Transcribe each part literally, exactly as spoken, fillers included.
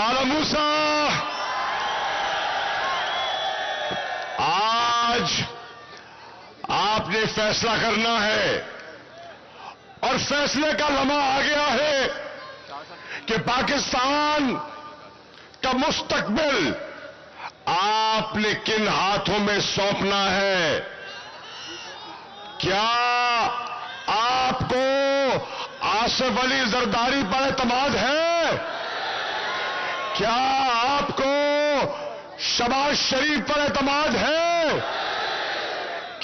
लाला मूसा आज आपने फैसला करना है और फैसले का लम्हा आ गया है कि पाकिस्तान का मुस्तकबिल आपने किन हाथों में सौंपना है। क्या आपको आसिफ अली जरदारी पर एतमाद है? क्या आपको शहबाज शरीफ पर एतमाद है?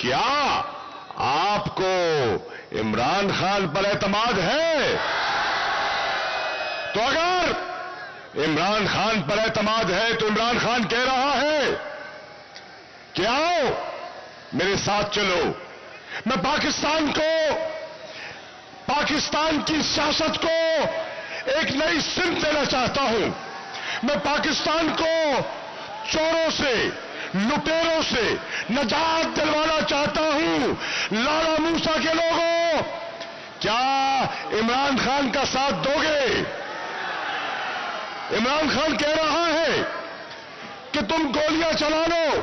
क्या आपको इमरान खान पर एतमाद है? तो अगर इमरान खान पर एतमाद है तो इमरान खान कह रहा है कि आओ मेरे साथ चलो, मैं पाकिस्तान को, पाकिस्तान की सियासत को एक नई सिमत देना चाहता हूं। मैं पाकिस्तान को चोरों से, लुटेरों से नजात दिलवाना चाहता हूं। लाला मूसा के लोगों, क्या इमरान खान का साथ दोगे? इमरान खान कह रहा है कि तुम गोलियां चला लो,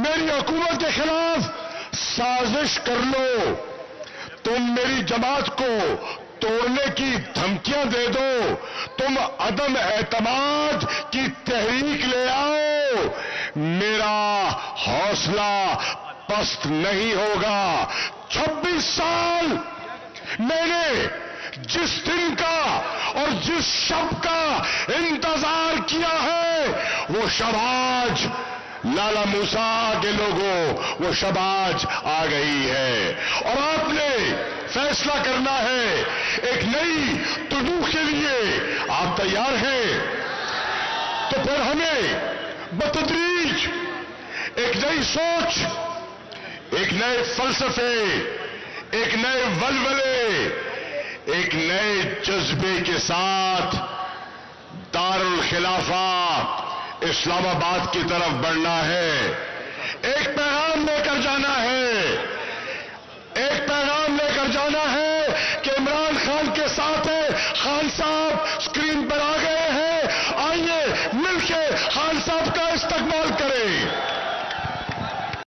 मेरी हुकूमत के खिलाफ साजिश कर लो, तुम मेरी जमात को तोड़ने की धमकियां दे दो, तुम अदम एतमाद की तहरीक ले आओ, मेरा हौसला पस्त नहीं होगा। छब्बीस साल मैंने जिस दिन का और जिस शब्द का इंतजार किया है वो शब आज लाला मूसा के लोगों, वो शब आज आ गई है और आपने फैसला करना है एक नई तनूह के लिए। आप तैयार हैं तो फिर हमें बतदरीज एक नई सोच, एक नए फलसफे, एक नए वलवले, एक नए जज्बे के साथ दारुल खिलाफा इस्लामाबाद की तरफ बढ़ना है। एक पैगाम लेकर जाना है, एक पैगाम लेकर जाना है कि इमरान खान के साथ है। खान साहब स्क्रीन पर आ